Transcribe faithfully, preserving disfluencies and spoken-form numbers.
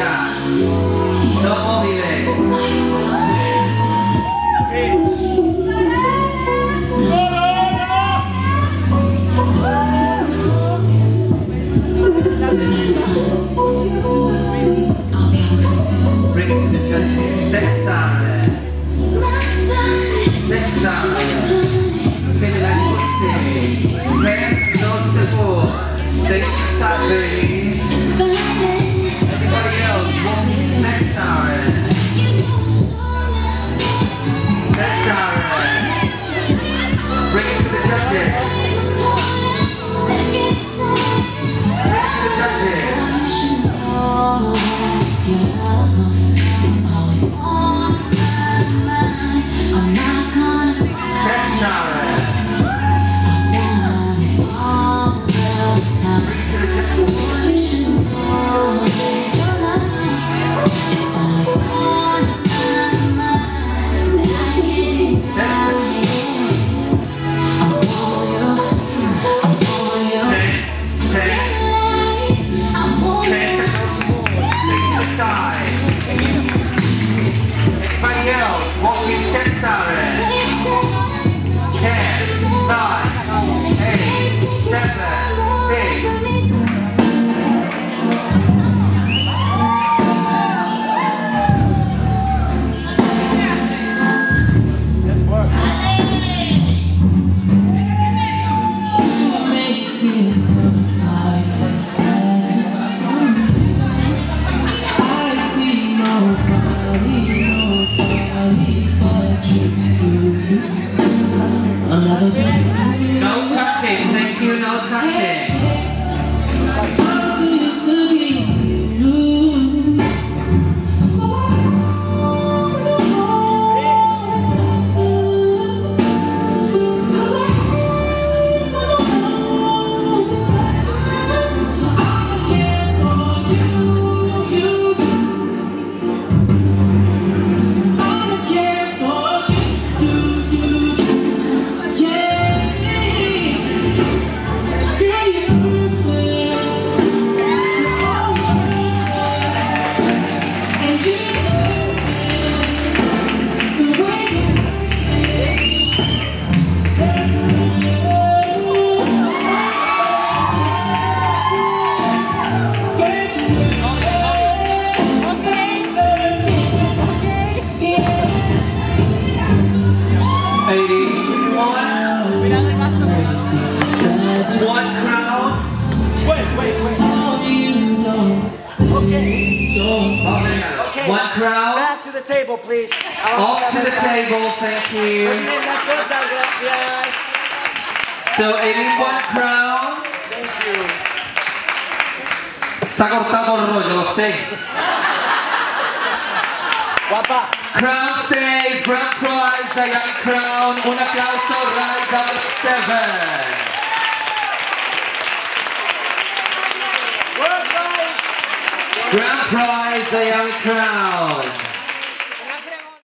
Aleluya. Dopo vive. Bring it to the church. Next time. Next time. Feel like pushing. Man, not the fool. Next time, baby. Everybody else, next time. Next time. Bring it to the church. Bring it to the church. Please. Off to the table, thank you. So, eighty-one crown. Thank you. Se ha cortado el rollo, lo sé. Guapa. Crown seis, grand prize, the young crown. Un aplauso, round number seven. Grand prize, the young crown.